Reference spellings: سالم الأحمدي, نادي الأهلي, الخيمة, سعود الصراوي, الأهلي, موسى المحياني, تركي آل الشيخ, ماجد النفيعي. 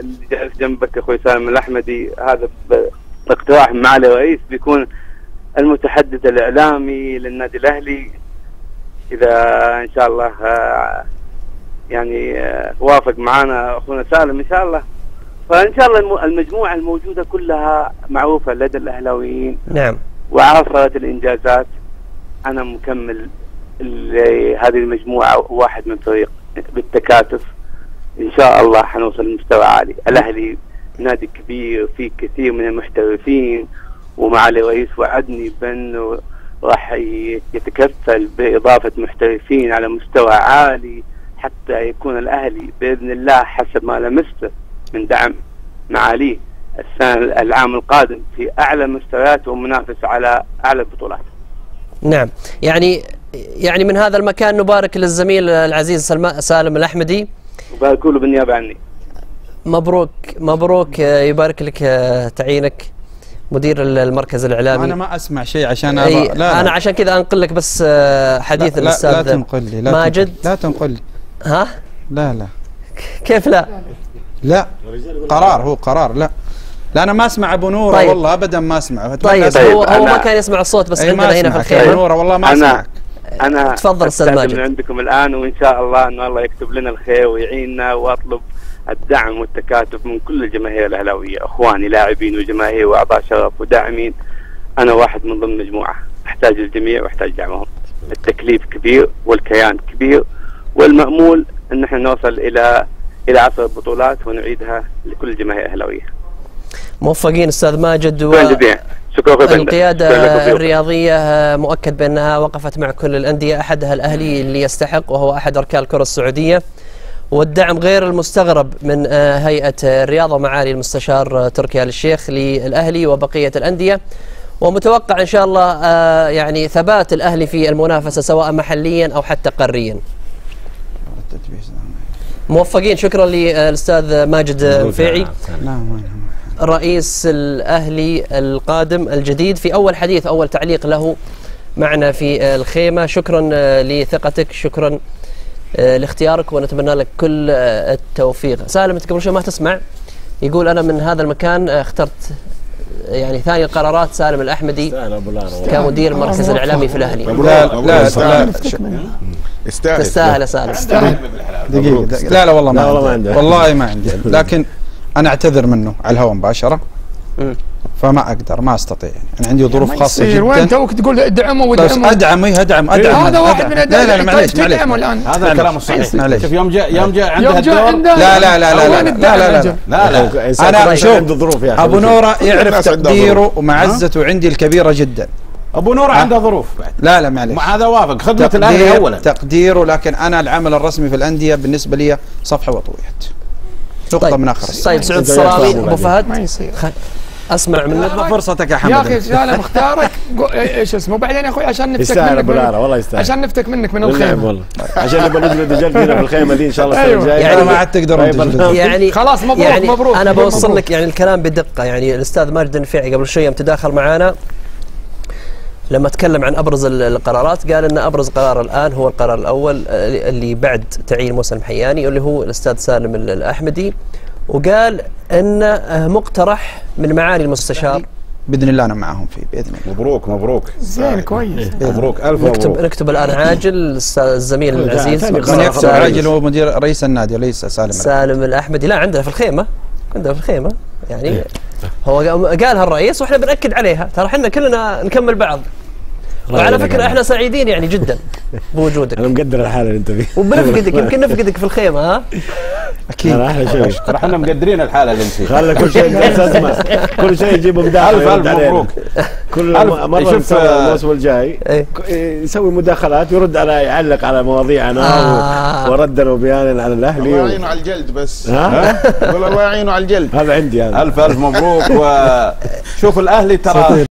اللي جالس جنبك اخوي سالم الاحمدي، هذا اقتراح من معالي الرئيس بيكون المتحدث الاعلامي للنادي الاهلي، اذا ان شاء الله يعني وافق معنا اخونا سالم ان شاء الله، فان شاء الله المجموعه الموجوده كلها معروفه لدى الاهلاويين. نعم. وعاصرت الانجازات. انا مكمل لهذه المجموعه واحد من فريق بالتكاتف، ان شاء الله حنوصل لمستوى عالي. الاهلي نادي كبير فيه كثير من المحترفين، ومعالي الرئيس وعدني بانه راح يتكفل باضافه محترفين على مستوى عالي حتى يكون الاهلي باذن الله حسب ما لمسته من دعم معاليه السنه العام القادم في اعلى مستويات ومنافس على اعلى البطولات. نعم، يعني من هذا المكان نبارك للزميل العزيز سالم الاحمدي، وبارك له بالنيابه عني. مبروك مبروك، يبارك لك تعيينك مدير المركز الاعلامي. انا ما اسمع شيء عشان لا لا. انا عشان كذا انقل لك بس حديث الاستاذ ماجد. لا تنقل لي، لا تنقل لي. ها؟ لا لا. كيف لا؟ لا قرار، هو قرار. لا انا ما اسمع ابو نوره. طيب. والله ابدا ما اسمعه. طيب هو ما كان يسمع الصوت بس عندنا هنا في الخيمه. ابو نوره والله ما اسمعك. انا تفضل استاذ ماجد من عندكم الان، وان شاء الله ان الله يكتب لنا الخير ويعيننا، واطلب الدعم والتكاتف من كل الجماهير الاهلاويه، اخواني لاعبين وجماهير واعضاء شرف وداعمين. انا واحد من ضمن مجموعه، احتاج الجميع واحتاج دعمهم. التكليف كبير والكيان كبير، والمأمول ان احنا نوصل الى 10 بطولات ونعيدها لكل الجماهير الاهلاويه. موفقين استاذ ماجد. القيادة الرياضية مؤكد بأنها وقفت مع كل الأندية، أحدها الأهلي اللي يستحق وهو أحد أركان الكرة السعودية، والدعم غير المستغرب من هيئة الرياضة ومعالي المستشار تركي آل الشيخ للأهلي وبقية الأندية، ومتوقع إن شاء الله يعني ثبات الأهلي في المنافسة سواء محليا أو حتى قاريا. موفقين. شكرا للأستاذ ماجد النفيعي رئيس الأهلي القادم الجديد، في أول حديث أول تعليق له معنا في الخيمة. شكرا لثقتك، شكرا لاختيارك، ونتمنى لك كل التوفيق. سالم أنت قبل شوي ما تسمع، يقول أنا من هذا المكان اخترت يعني ثاني القرارات سالم الأحمدي كمدير المركز الإعلامي في الأهلي. لا تستاهل يا سالم. دقيقة لا والله ما عندي، والله ما عندي، لكن أنا أعتذر منه على الهواء مباشرة. فما أقدر، ما أستطيع، أنا عندي ظروف خاصة جدا. وين توك تقول ادعمه ودعمه؟ أدعم هذا واحد من الأدعم. لا معليش الآن هذا الكلام الصحيح. معليش، شوف يوم جاء عندها الدور. لا أنا شوف أبو نورة يعرف تقديره ومعزته، وعندي الكبيرة جدا. أبو نورة عنده ظروف بعد. لا معليش، هذا وافق خدمة الأهلي أولا تقديره، لكن أنا العمل الرسمي في الأندية بالنسبة لي صفحة وطويت نقطة من آخر. طيب سعود الصراوي أبو فهد، ما يصير. أسمع منك فرصتك يا حمد. يا أخي سالم اختارك إيش اسمه. وبعدين يا أخوي عشان نفتك منك والله يستاهل، عشان نفتك منك من الخيمة والله عشان نبقى نجلد رجال فينا في الخيمة دي إن شاء الله السنة الجاية. يعني ما عاد تقدرون. يعني خلاص مبروك مبروك. أنا بوصل لك يعني الكلام بدقة. يعني الأستاذ ماجد النفيعي قبل شوي تداخل معانا لما تكلم عن أبرز القرارات، قال أن أبرز قرار الآن هو القرار الأول اللي بعد تعيين موسى المحياني اللي هو الأستاذ سالم الأحمدي، وقال أنه مقترح من معالي المستشار. بإذن الله أنا معهم فيه بإذن الله. مبروك زين كويس. مبروك ألف مبروك. نكتب الآن عاجل الزميل العزيز. من يكتب عاجل هو مدير رئيس النادي ليس سالم الأحمدي. لا عندنا في الخيمة يعني هو قالها الرئيس وإحنا بنأكد عليها، ترى إحنا كلنا نكمل بعض. وعلى فكرة احنا سعيدين يعني جدا بوجودك. انا مقدر الحالة اللي انت فيها وبنفقدك، يمكن نفقدك في الخيمة. ها؟ اكيد احلى شيء، ترى احنا مقدرين الحالة اللي انت فيها. خلي كل شيء يجيبه مداخلة. ألف مبروك. كل مرة نشوف الموسم الجاي يسوي مداخلات ويرد على يعلق على مواضيعنا وردنا وبيانا على الاهلي. الله يعينه على الجلد بس. ها؟ الله يعينه على الجلد. هذا عندي انا. ألف مبروك. وشوف الاهلي ترى